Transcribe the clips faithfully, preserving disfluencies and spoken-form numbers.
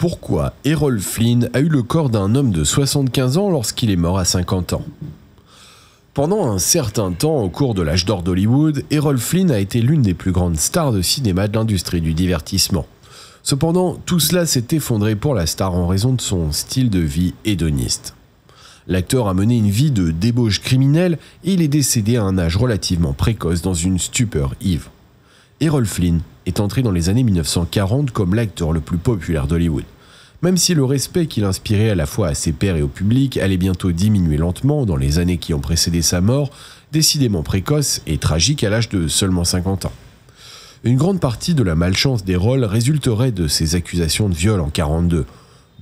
Pourquoi Errol Flynn a eu le corps d'un homme de soixante-quinze ans lorsqu'il est mort à cinquante ans? Pendant un certain temps, au cours de l'âge d'or d'Hollywood, Errol Flynn a été l'une des plus grandes stars de cinéma de l'industrie du divertissement. Cependant, tout cela s'est effondré pour la star en raison de son style de vie hédoniste. L'acteur a mené une vie de débauche criminelle et il est décédé à un âge relativement précoce dans une stupeur ivre. Errol Flynn est entré dans les années mille neuf cent quarante comme l'acteur le plus populaire d'Hollywood. Même si le respect qu'il inspirait à la fois à ses pairs et au public allait bientôt diminuer lentement dans les années qui ont précédé sa mort, décidément précoce et tragique à l'âge de seulement cinquante ans. Une grande partie de la malchance d'Errol résulterait de ses accusations de viol en quarante-deux,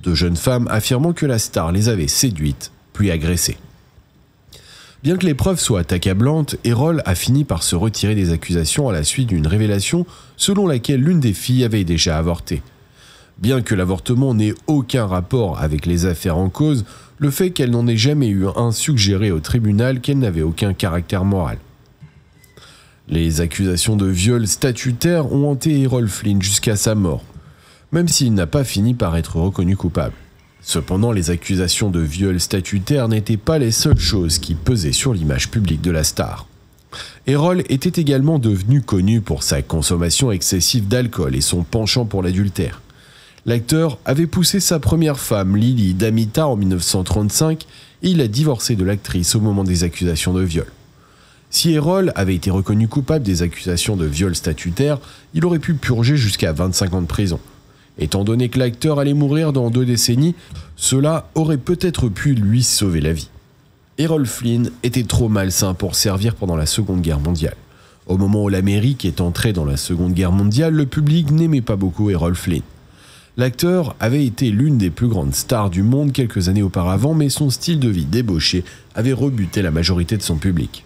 de jeunes femmes affirmant que la star les avait séduites, puis agressées. Bien que les preuves soient accablantes, Errol a fini par se retirer des accusations à la suite d'une révélation selon laquelle l'une des filles avait déjà avorté. Bien que l'avortement n'ait aucun rapport avec les affaires en cause, le fait qu'elle n'en ait jamais eu un suggérait au tribunal qu'elle n'avait aucun caractère moral. Les accusations de viol statutaire ont hanté Errol Flynn jusqu'à sa mort, même s'il n'a pas fini par être reconnu coupable. Cependant, les accusations de viol statutaire n'étaient pas les seules choses qui pesaient sur l'image publique de la star. Errol était également devenu connu pour sa consommation excessive d'alcool et son penchant pour l'adultère. L'acteur avait poussé sa première femme, Lily Damita, en mille neuf cent trente-cinq et il a divorcé de l'actrice au moment des accusations de viol. Si Errol avait été reconnu coupable des accusations de viol statutaire, il aurait pu purger jusqu'à vingt-cinq ans de prison. Étant donné que l'acteur allait mourir dans deux décennies, cela aurait peut-être pu lui sauver la vie. Errol Flynn était trop malsain pour servir pendant la Seconde Guerre mondiale. Au moment où l'Amérique est entrée dans la Seconde Guerre mondiale, le public n'aimait pas beaucoup Errol Flynn. L'acteur avait été l'une des plus grandes stars du monde quelques années auparavant, mais son style de vie débauché avait rebuté la majorité de son public.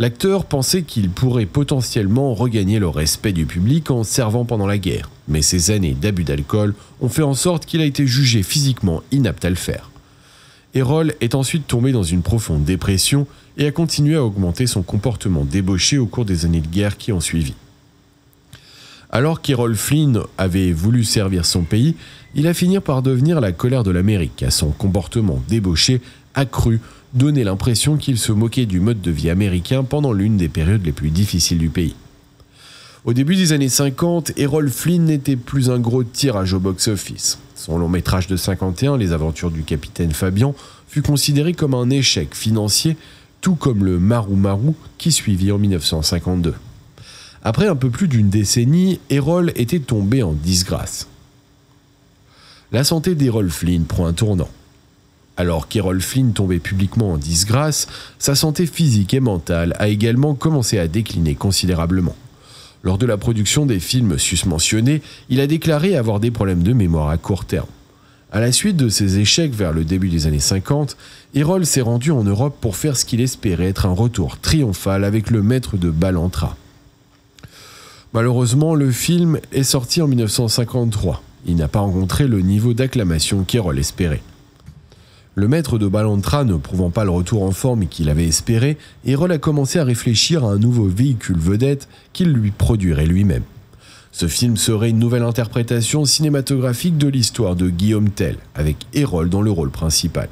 L'acteur pensait qu'il pourrait potentiellement regagner le respect du public en servant pendant la guerre, mais ses années d'abus d'alcool ont fait en sorte qu'il a été jugé physiquement inapte à le faire. Errol est ensuite tombé dans une profonde dépression et a continué à augmenter son comportement débauché au cours des années de guerre qui ont suivi. Alors qu'Errol Flynn avait voulu servir son pays, il a fini par devenir la colère de l'Amérique, à son comportement débauché, accru, donnait l'impression qu'il se moquait du mode de vie américain pendant l'une des périodes les plus difficiles du pays. Au début des années cinquante, Errol Flynn n'était plus un gros tirage au box-office. Son long métrage de cinquante et un, Les aventures du capitaine Fabian, fut considéré comme un échec financier, tout comme le Maru-Maru qui suivit en mille neuf cent cinquante-deux. Après un peu plus d'une décennie, Errol était tombé en disgrâce. La santé d'Errol Flynn prend un tournant. Alors qu'Errol Flynn tombait publiquement en disgrâce, sa santé physique et mentale a également commencé à décliner considérablement. Lors de la production des films susmentionnés, il a déclaré avoir des problèmes de mémoire à court terme. À la suite de ses échecs vers le début des années cinquante, Errol s'est rendu en Europe pour faire ce qu'il espérait être un retour triomphal avec Le maître de Ballantrae. Malheureusement, le film est sorti en mille neuf cent cinquante-trois. Il n'a pas rencontré le niveau d'acclamation qu'Errol espérait. Le maître de Ballantrae ne prouvant pas le retour en forme qu'il avait espéré, Errol a commencé à réfléchir à un nouveau véhicule vedette qu'il lui produirait lui-même. Ce film serait une nouvelle interprétation cinématographique de l'histoire de Guillaume Tell, avec Errol dans le rôle principal.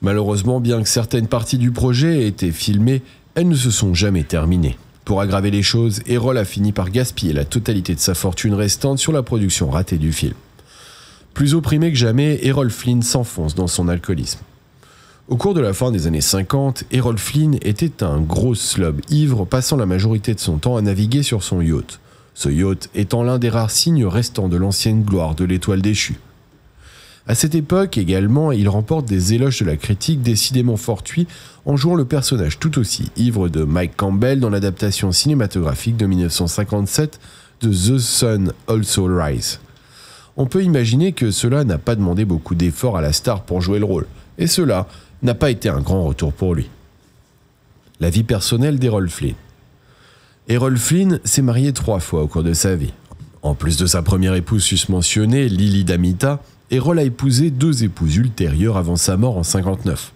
Malheureusement, bien que certaines parties du projet aient été filmées, elles ne se sont jamais terminées. Pour aggraver les choses, Errol a fini par gaspiller la totalité de sa fortune restante sur la production ratée du film. Plus opprimé que jamais, Errol Flynn s'enfonce dans son alcoolisme. Au cours de la fin des années cinquante, Errol Flynn était un gros slob ivre passant la majorité de son temps à naviguer sur son yacht, ce yacht étant l'un des rares signes restants de l'ancienne gloire de l'étoile déchue. À cette époque également, il remporte des éloges de la critique décidément fortuits en jouant le personnage tout aussi ivre de Mike Campbell dans l'adaptation cinématographique de mille neuf cent cinquante-sept de The Sun Also Rises. On peut imaginer que cela n'a pas demandé beaucoup d'efforts à la star pour jouer le rôle, et cela n'a pas été un grand retour pour lui. La vie personnelle d'Errol Flynn. Errol Flynn s'est marié trois fois au cours de sa vie. En plus de sa première épouse susmentionnée, Lily Damita, Errol a épousé deux épouses ultérieures avant sa mort en cinquante-neuf.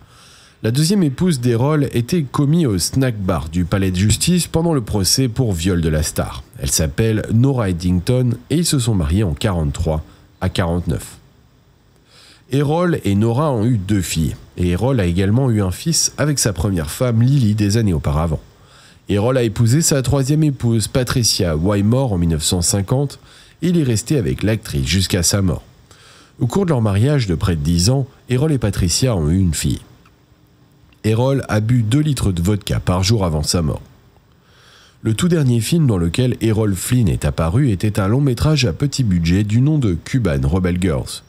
La deuxième épouse d'Errol était commise au snack bar du palais de justice pendant le procès pour viol de la star. Elle s'appelle Nora Eddington et ils se sont mariés en quarante-trois, à quarante-neuf. Errol et Nora ont eu deux filles, et Errol a également eu un fils avec sa première femme Lily des années auparavant. Errol a épousé sa troisième épouse Patricia Wymore en mille neuf cent cinquante, et il est resté avec l'actrice jusqu'à sa mort. Au cours de leur mariage de près de dix ans, Errol et Patricia ont eu une fille. Errol a bu deux litres de vodka par jour avant sa mort. Le tout dernier film dans lequel Errol Flynn est apparu était un long métrage à petit budget du nom de Cuban Rebel Girls.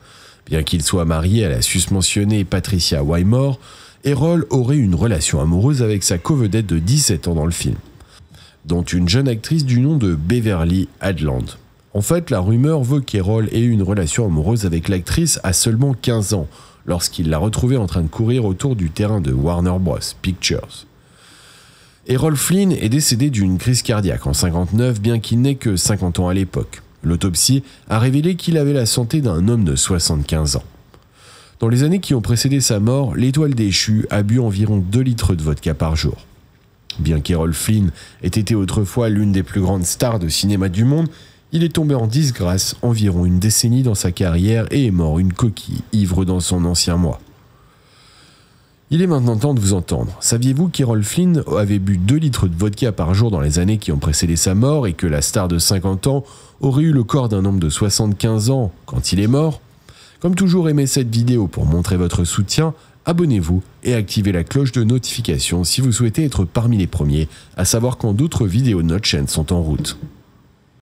Bien qu'il soit marié à la susmentionnée Patricia Wymore, Errol aurait une relation amoureuse avec sa covedette de dix-sept ans dans le film, dont une jeune actrice du nom de Beverly Aadland. En fait, la rumeur veut qu'Errol ait eu une relation amoureuse avec l'actrice à seulement quinze ans, lorsqu'il l'a retrouvée en train de courir autour du terrain de Warner Bros. Pictures. Errol Flynn est décédé d'une crise cardiaque en cinquante-neuf, bien qu'il n'ait que cinquante ans à l'époque. L'autopsie a révélé qu'il avait la santé d'un homme de soixante-quinze ans. Dans les années qui ont précédé sa mort, l'étoile déchue a bu environ deux litres de vodka par jour. Bien qu'Errol Flynn ait été autrefois l'une des plus grandes stars de cinéma du monde, il est tombé en disgrâce environ une décennie dans sa carrière et est mort une coquille ivre dans son ancien moi. Il est maintenant temps de vous entendre. Saviez-vous qu'Errol Flynn avait bu deux litres de vodka par jour dans les années qui ont précédé sa mort et que la star de cinquante ans aurait eu le corps d'un homme de soixante-quinze ans quand il est mort? Comme toujours, aimez cette vidéo pour montrer votre soutien, abonnez-vous et activez la cloche de notification si vous souhaitez être parmi les premiers à savoir quand d'autres vidéos de notre chaîne sont en route.